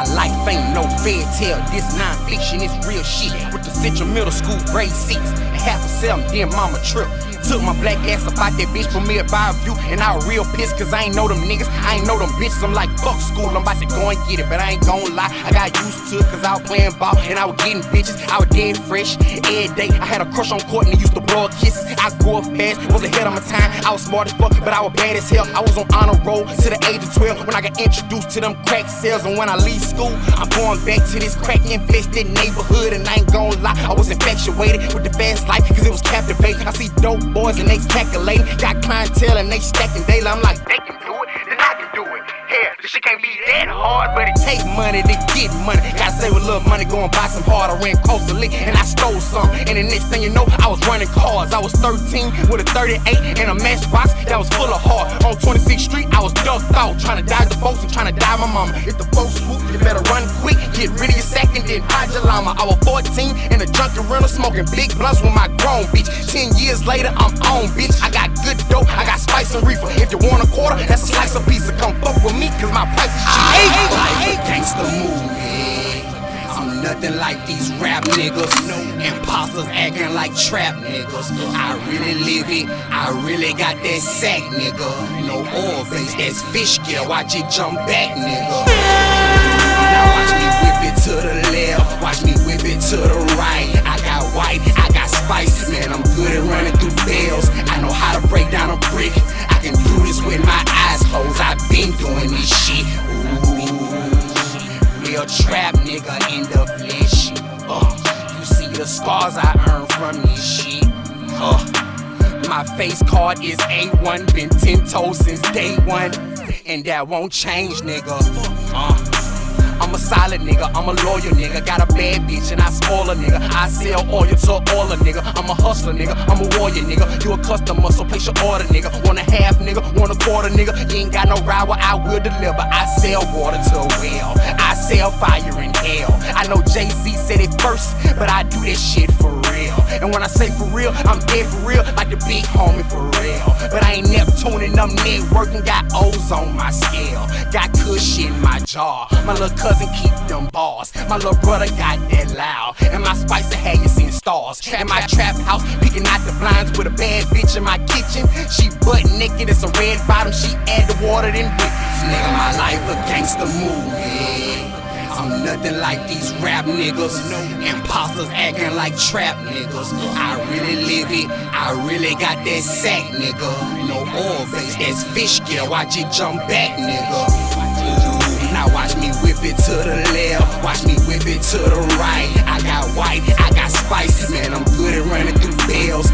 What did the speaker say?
My life ain't no fairy tale, this non-fiction, it's real shit. With the Central Middle School grade 6 and half a 7, then mama tripped. Took my black ass up out that bitch for me by a view, and I was real pissed cause I ain't know them niggas, I ain't know them bitches. I'm like, fuck school, I'm about to go and get it, but I ain't gon' lie, I got used to it cause I was playing ball and I was getting bitches, I was dead fresh. Every day I had a crush on Courtney, used to blow her kisses. I grew up fast, was ahead of my time, I was smart as fuck, but I was bad as hell. I was on honor roll to the age of 12 when I got introduced to them crack cells, and when I leave school, I'm going back to this crack infested neighborhood, and I ain't gon' lie, I was infatuated with the fast life cause it was captivating. I see dope boys and they calculating, got clientele and they stacking daily. I'm like, they can do it, then I can do it. Hell, this shit can't be that hard, but it take money to get money. Gotta save a little money, go and buy some hard. I ran close to lick and I stole some, and the next thing you know, I was running cars. I was 13 with a 38 and a matchbox that was full of hard. On 26th Street, I was ducked out, trying to dodge the folks and trying to die my mama. If the folks swoop, you better run quick, get rid of your sack and then hide your llama. I was 14 in a junkie rental, smoking big blunts with my grown bitch. 10 years later, I'm on, bitch. I got good dope, I got spice and reefer. If you want a quarter, that's a slice of pizza. Come fuck with me, cause my price is cheap. I ain't like a gangsta movie, I'm nothing like these rap niggas, imposters acting like trap niggas. I really live it, I really got that sack, nigga. No oil face, that's fish gear, watch it jump back, nigga. Now watch me whip it to the left, watch me whip it to the right. I got white, I got spice, man, I'm good at running through bells. I know how to break down a brick, I can do this with my eyes closed. I've been doing this shit. Ooh, real trap nigga in the flesh. You see the scars I earned from this shit. My face card is A1, been 10 toes since day one, and that won't change, nigga. I'm a solid nigga, I'm a loyal nigga, got a bad bitch and I spoil a nigga. I sell oil to oil a nigga, I'm a hustler nigga, I'm a warrior nigga. You a customer, so place your order nigga, want a half nigga, want a quarter nigga. You ain't got no ride, well I will deliver. I sell water to a well, I sell fire in hell. I know Jay-Z said it first, but I do this shit for real. And when I say for real, I'm dead for real, like the big homie for real. But I ain't Neptune and I'm networking, got O's on my scale, got cushion in my jaw. My little cousin keep them bars, my little brother got that loud, and my spicer had you seen stars. In my trap house, picking out the blinds with a bad bitch in my kitchen. She butt naked, it's a red bottom, she add the water then bitches. Nigga, my life a gangsta movie, I'm nothing like these rap niggas, imposters acting like trap niggas. I really live it, I really got that sack, nigga. No oil face, that's fish gear, watch it jump back, nigga. Now watch me whip it to the left, watch me whip it to the right. I got white, I got spice, man, I'm good at running through bells.